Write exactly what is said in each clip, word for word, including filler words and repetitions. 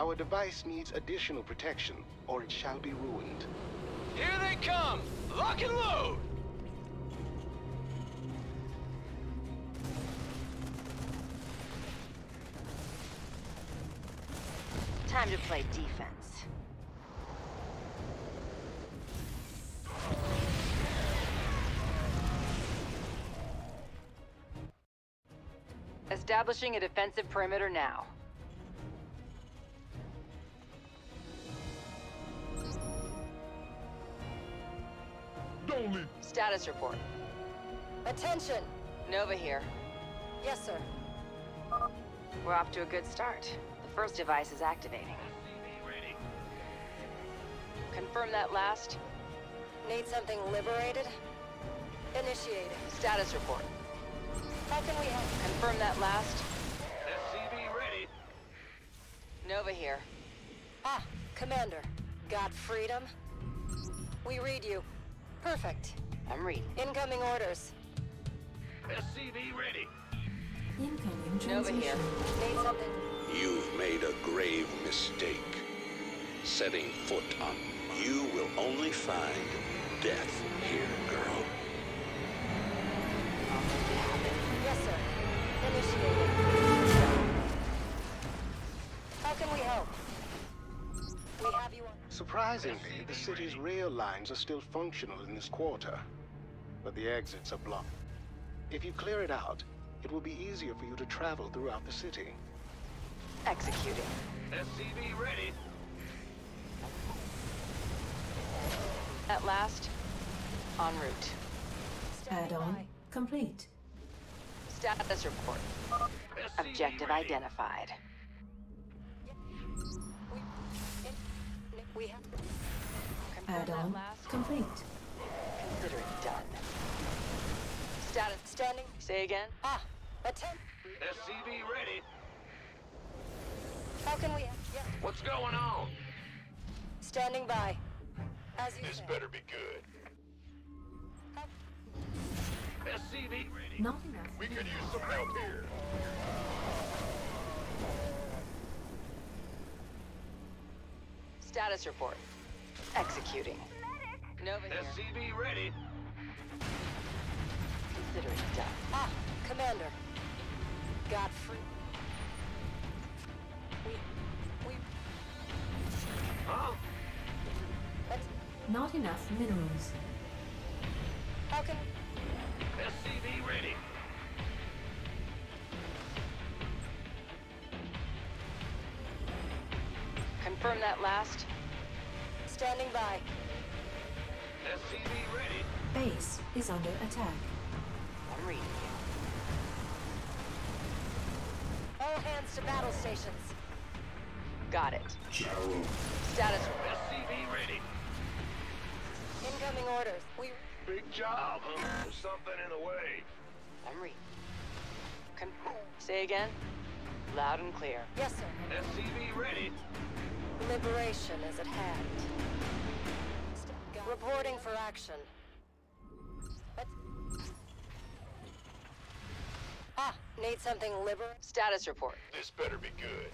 Our device needs additional protection, or it shall be ruined. Here they come! Lock and load! Time to play defense. Establishing a defensive perimeter now. Don't leave. Status report. Attention! Nova here. Yes, sir. We're off to a good start. The first device is activating. Ready. Confirm that last. Need something liberated? Initiated. Status report. How can we help? Confirm that last. S C B ready. Nova here. Ah, Commander. Got freedom? We read you. Perfect. I'm reading. Incoming orders. S C B ready. Incoming transmission. Nova here. Need something. You've made a grave mistake. Setting foot on. You will only find death here, girl. Yes, sir. Initiated. How can we help? We have you on... Surprisingly, the city's rail lines are still functional in this quarter, but the exits are blocked. If you clear it out, it will be easier for you to travel throughout the city. Executing. S C V ready. At last, en route. Add-on complete. Status report. Objective identified. We have add-on complete. Consider it done. Status standing. Say again. Ah, attempt. S C V ready. How can we? Yeah. What's going on? Standing by. As you this say. Better be good. S C V ready. Not enough. We could use some help here. Status report. Executing. Nova here. S C V ready. Consider it done. Ah, Commander. Got free. We, we. Huh? Not enough minerals. How can? S C V ready. Confirm that last. Standing by. S C V ready. Base is under attack. I'm reading you. All hands to battle stations. Got it. Joe. Status. S C V ready. Incoming orders. We. Big job. There's something in the way. I'm reading. Con Say again. Loud and clear. Yes, sir. S C V ready. Liberation is at hand. Reporting for action. Let's... Ah, need something liberate. Status report. This better be good.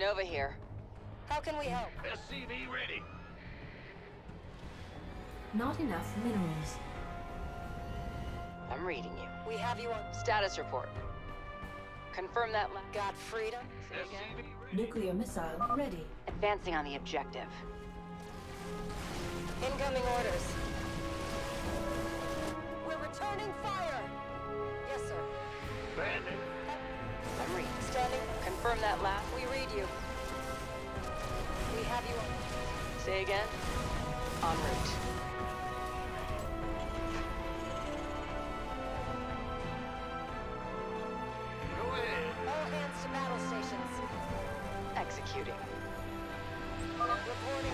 Nova here. How can we help? S C V ready. Not enough minerals. I'm reading you. We have you on status report. Confirm that. Got freedom. Nuclear missile ready. Advancing on the objective. Incoming orders. We're returning fire. Yes, sir. Bandit. I'm reading. Standing. Confirm that last. We read you. We have you on. Say again. En route. Executing. I'm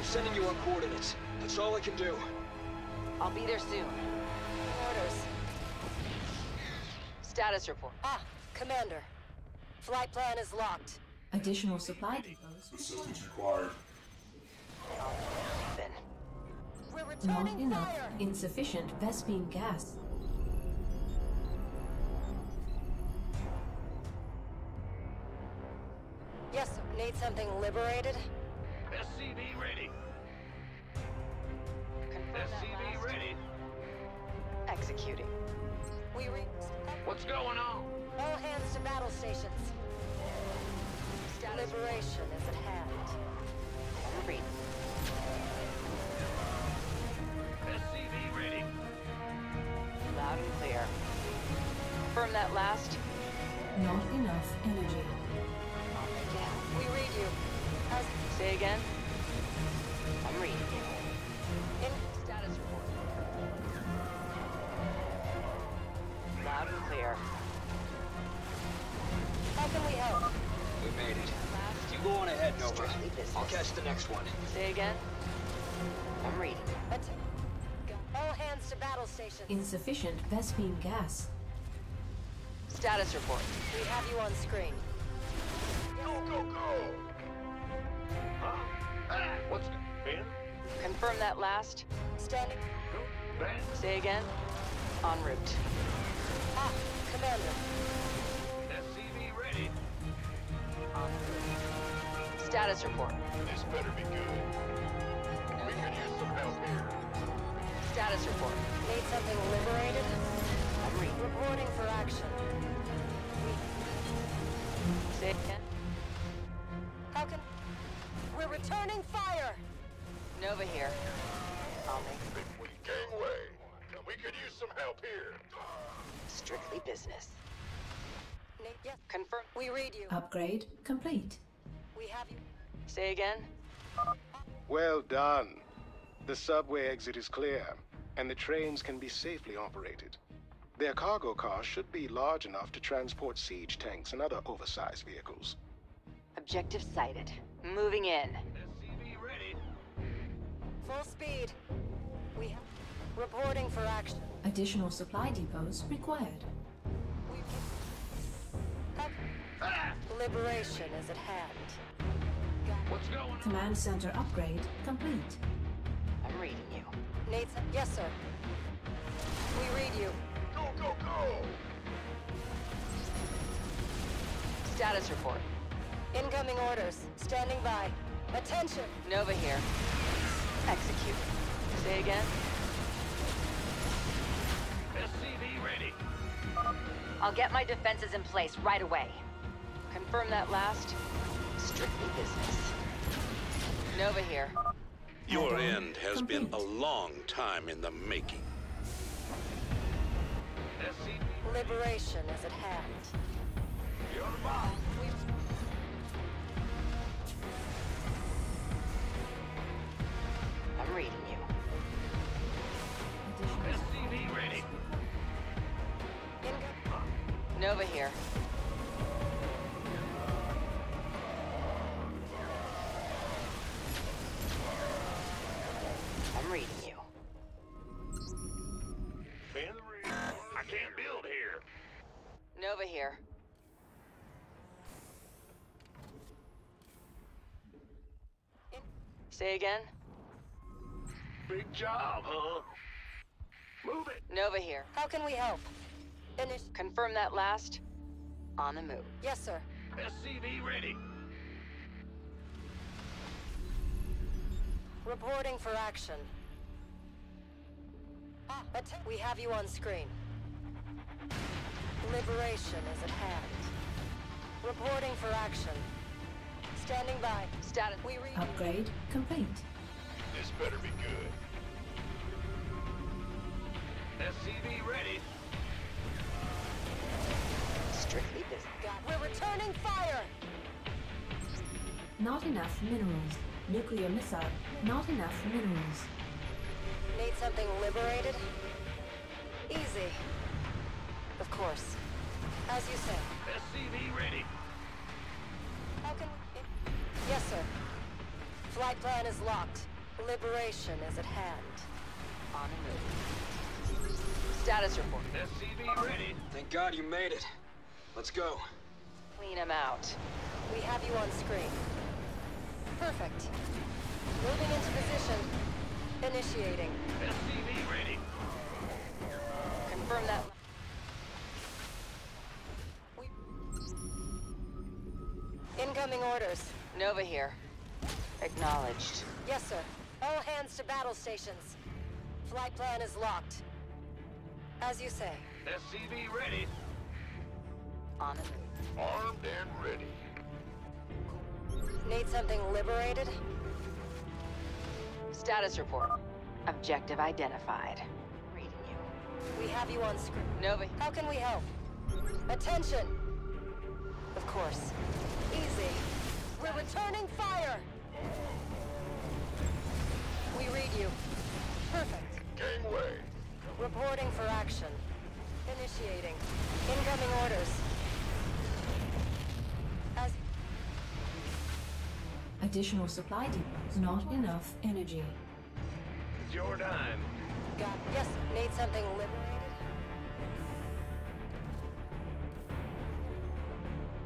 sending you our coordinates. That's all I can do. I'll be there soon. Orders. Status report. Ah, Commander. Flight plan is locked. Additional supply depots. Assistance required. Then. We're returning Not fire. Enough. Insufficient Vespene gas. executing. We re- What's going on? All hands to battle stations. Liberation is at hand. Read. S C V ready. Loud and clear. Confirm that last. Not enough energy. Yeah, we read you. As Say again. I'm reading you. In status report. Loud and clear. How can we help? We made it. You go on ahead, Nova. I'll catch the next one. Say again. I'm reading. All hands to battle station. Insufficient Vespene gas. Status report. We have you on screen. Go, go, go! Huh? Ah, what's going on? Confirm that last. Standing. Say again. En route. Ah, Commander. S C V ready. Status report. This better be good. We could use some help here. Status report. Need something liberated? I'm re reporting for action. We say again. How can we're returning fire? Nova here. I'll make it. We gangway. We could use some help here. Strictly business. Yes. Confirm. We read you. Upgrade complete. We have you. Say again. Well done. The subway exit is clear, and the trains can be safely operated. Their cargo cars should be large enough to transport siege tanks and other oversized vehicles. Objective sighted. Moving in. S C V ready. Full speed. We have reporting for action. Additional supply depots required. Liberation is at hand. What's going on? Command center upgrade complete. I'm reading you. Needs a yes, sir. We read you. Go, go, go! Status report. Incoming orders. Standing by. Attention! Nova here. Execute. Say again. S C V ready. I'll get my defenses in place right away. Confirm that last. Strictly business. Nova here. Your end has been a long time in the making. Liberation is at hand. You're about. I'm reading you. S C V ready. Nova here. I'm reading you. I can't build here. Nova here. Say again. Big job, huh? Move it. Nova here. How can we help? Finish. Confirm that last. On the move. Yes, sir. S C V ready. Reporting for action. Ah, we have you on screen. Liberation is at hand. Reporting for action. Standing by. Status. We read. Upgrade complete. This better be good. S C V ready. Strictly business. We're returning fire. Not enough minerals. Nuclear missile. Not enough minerals. Need something liberated? Easy. Of course. As you say. S C V ready. How can... Yes, sir. Flight plan is locked. Liberation is at hand. On the move. Status report. S C V ready. Thank God you made it. Let's go. Clean him out. We have you on screen. Perfect. Moving into position. Initiating. S C V ready. Confirm that. Incoming orders. Nova here. Acknowledged. Yes, sir. All hands to battle stations. Flight plan is locked. As you say. S C V ready. On the move. Armed and ready. Need something liberated? Status report. Objective identified. Reading you. We have you on screen. Nova. How can we help? Attention! Of course. Easy. We're returning fire! We read you. Perfect. Gangway. Reporting for action. Initiating. Incoming orders. As additional supply depots. Not enough energy. It's your time. Got it. Yes, need something liberated.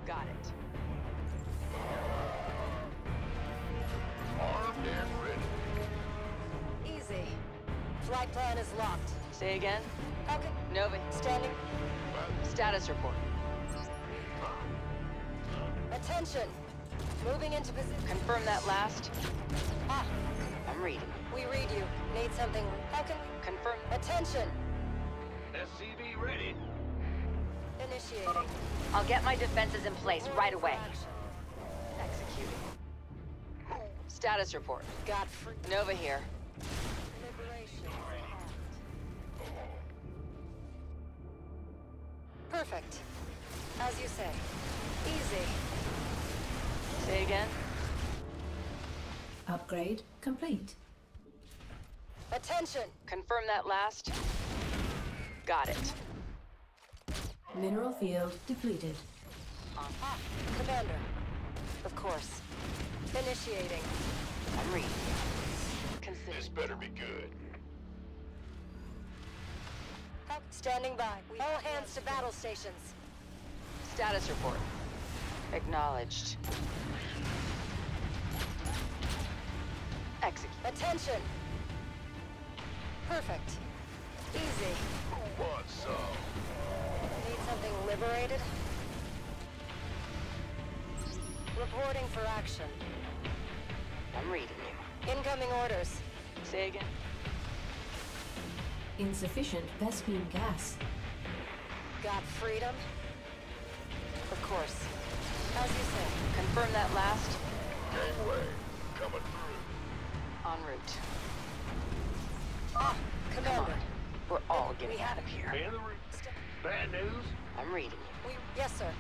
Got it. Armed and ready. Easy. Flight plan is locked. Say again? Okay. Nova. Standing. What? Status report. Attention. Moving into position. Confirm that last. Ah. I'm reading. We read you. Need something. How can we? Confirm. Attention. S C B ready. Initiating. I'll get my defenses in place right away. Executing. Status report. Got free. Nova here. Perfect. As you say. Easy. Say again. Upgrade complete. Attention! Confirm that last. Got it. Mineral field depleted. Ah, Commander. Of course. Initiating. I'm reading. Consider. This better be good. Standing by. All hands to battle stations. Status report. Acknowledged. Execute. Attention! Perfect. Easy. What's up? Need something liberated? Reporting for action. I'm reading you. Incoming orders. Say again. Insufficient Vespene gas. Got freedom? Of course. As you say. Confirm that last. Gateway coming through. En route. Ah, Commander. We're all getting we out of here. Bad news? I'm reading you. We, yes, sir.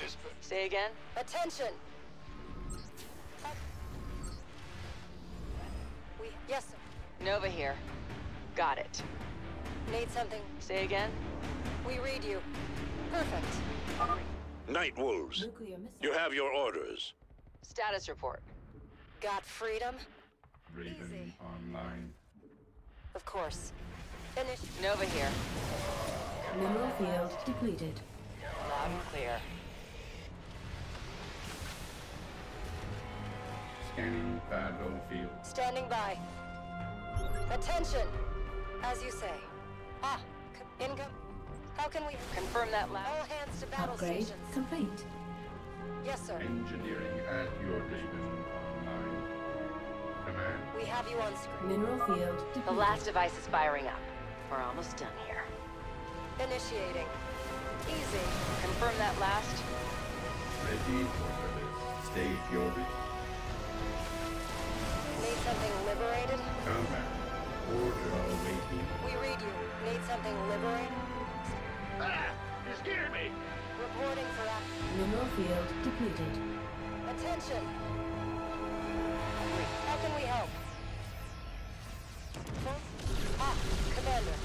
This, say again. Attention. We, yes, sir. Nova here. Got it. Need something? Say again? We read you. Perfect. Night wolves. You have your orders. Status report. Got freedom? Raven easy. Online. Of course. Finish. Nova here. Mineral field depleted. Loud and clear. Scanning battlefield. Standing by. Attention! As you say. Ah, income. How can we confirm that last? All hands to battle upgrade stations. Upgrade complete. Yes, sir. Engineering at your Raven online. Command. We have you on screen. Mineral field depleted. The last device is firing up. We're almost done here. Initiating. Easy. Confirm that last. Ready for this. Stage your. Need something liberated? Command. We read you. Need something liberated? Ah! You scared me! Reporting for action. Mineral field depleted. Attention! How can we help? Ah! Commander.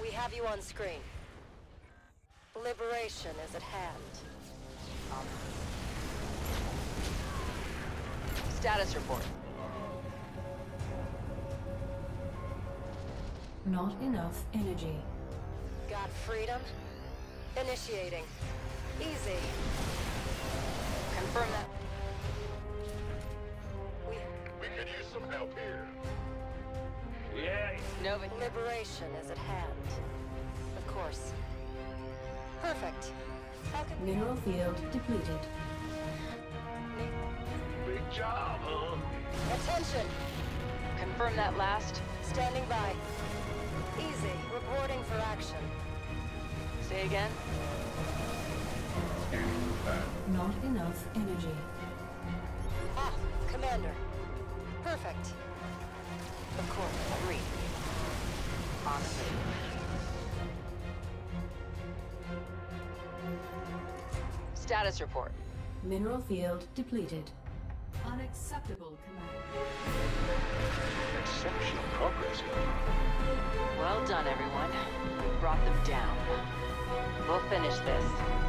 We have you on screen. Liberation is at hand. Um. Status report. Not enough energy. Got freedom? Initiating. Easy. Confirm that. We, we could use some help here. Yay! Nova. Liberation is at hand. Of course. Perfect. How can mineral field depleted. Big job, huh? Attention! Confirm Confirm that last. Standing by. Easy. Reporting for action. Say again. Not enough energy. Ah, Commander. Perfect. Of course, agreed. Honestly. Status report. Mineral field depleted. Unacceptable, Commander. Exceptional progress. Well done, everyone. We brought them down. We'll finish this.